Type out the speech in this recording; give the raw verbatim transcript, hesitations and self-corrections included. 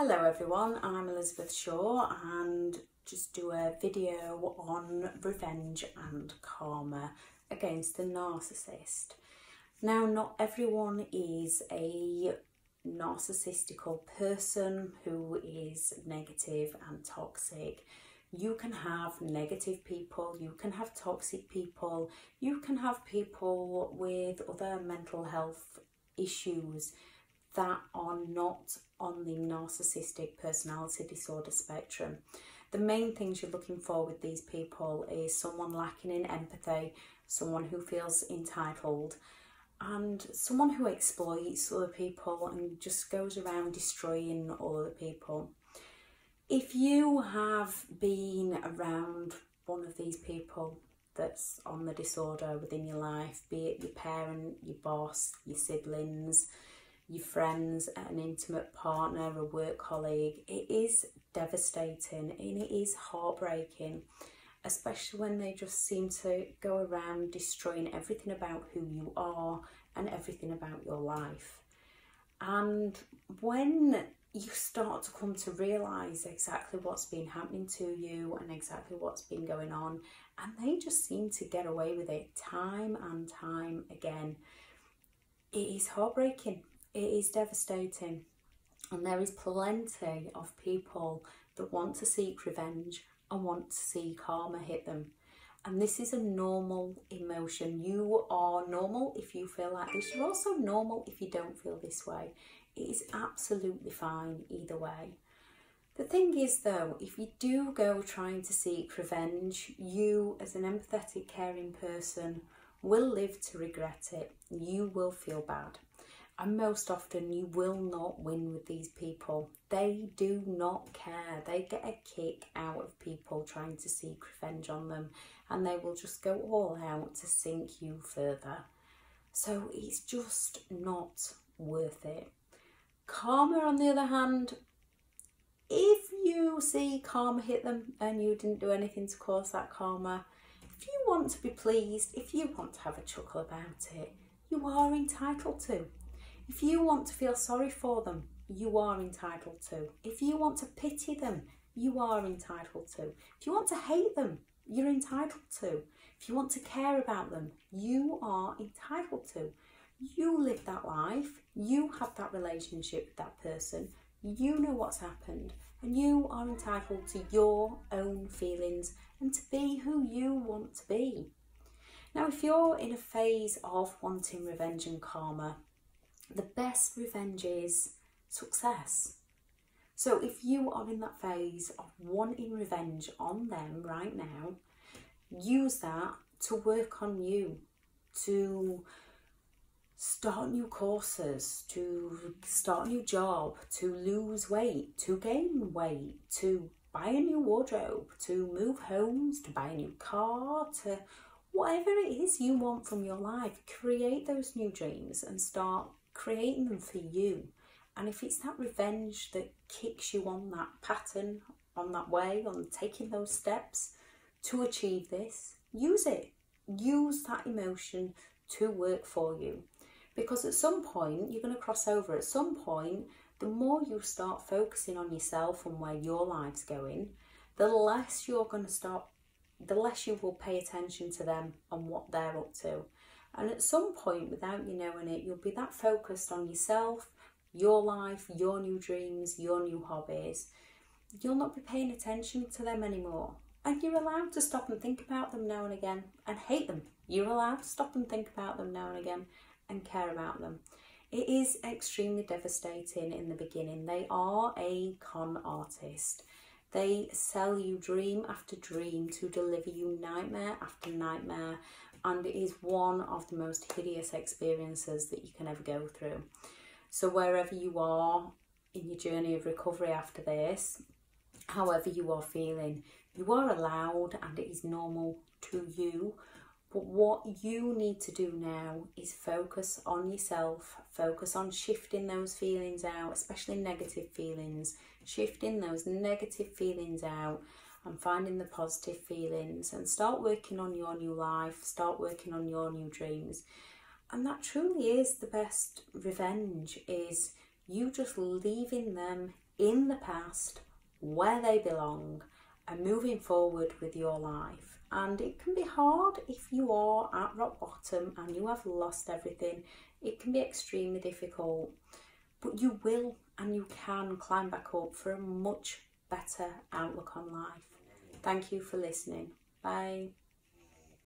Hello everyone, I'm Elizabeth Shaw and just do a video on revenge and karma against the narcissist. Now, not everyone is a narcissistical person who is negative and toxic. You can have negative people, you can have toxic people, you can have people with other mental health issues that are not on the narcissistic personality disorder spectrum. The main things you're looking for with these people is someone lacking in empathy, someone who feels entitled, and someone who exploits other people and just goes around destroying other people. If you have been around one of these people that's on the disorder within your life, be it your parent, your boss, your siblings, your friends, an intimate partner, a work colleague, it is devastating and it is heartbreaking, especially when they just seem to go around destroying everything about who you are and everything about your life. And when you start to come to realise exactly what's been happening to you and exactly what's been going on, and they just seem to get away with it time and time again, it is heartbreaking. It is devastating, and there is plenty of people that want to seek revenge and want to see karma hit them. And this is a normal emotion. You are normal if you feel like this. You're also normal if you don't feel this way. It is absolutely fine either way. The thing is though, if you do go trying to seek revenge, you as an empathetic, caring person will live to regret it. You will feel bad. And most often you will not win with these people. They do not care. They get a kick out of people trying to seek revenge on them, and they will just go all out to sink you further. So it's just not worth it. Karma, on the other hand, if you see karma hit them and you didn't do anything to cause that karma, if you want to be pleased, if you want to have a chuckle about it, you are entitled to. If you want to feel sorry for them, you are entitled to. If you want to pity them, you are entitled to. If you want to hate them, you're entitled to. If you want to care about them, you are entitled to. You live that life, you have that relationship with that person, you know what's happened, and you are entitled to your own feelings and to be who you want to be. Now, if you're in a phase of wanting revenge and karma, the best revenge is success. So if you are in that phase of wanting revenge on them right now, use that to work on you, to start new courses, to start a new job, to lose weight, to gain weight, to buy a new wardrobe, to move homes, to buy a new car, to whatever it is you want from your life. Create those new dreams and start creating them for you. And if it's that revenge that kicks you on that pattern, on that way, on taking those steps to achieve this, use it. Use that emotion to work for you. Because at some point, you're going to cross over. At some point, the more you start focusing on yourself and where your life's going, the less you're going to start, the less you will pay attention to them and what they're up to. And at some point, without you knowing it, you'll be that focused on yourself, your life, your new dreams, your new hobbies. You'll not be paying attention to them anymore. And you're allowed to stop and think about them now and again and hate them. You're allowed to stop and think about them now and again and care about them. It is extremely devastating in the beginning. They are a con artist. They sell you dream after dream to deliver you nightmare after nightmare, and it is one of the most hideous experiences that you can ever go through. So wherever you are in your journey of recovery after this, however you are feeling, you are allowed and it is normal to you. But what you need to do now is focus on yourself, focus on shifting those feelings out, especially negative feelings, shifting those negative feelings out and finding the positive feelings, and start working on your new life, start working on your new dreams. And that truly is the best revenge, is you just leaving them in the past, where they belong, and moving forward with your life. And it can be hard if you are at rock bottom and you have lost everything. It can be extremely difficult, but you will and you can climb back up for a much better outlook on life. Thank you for listening. Bye.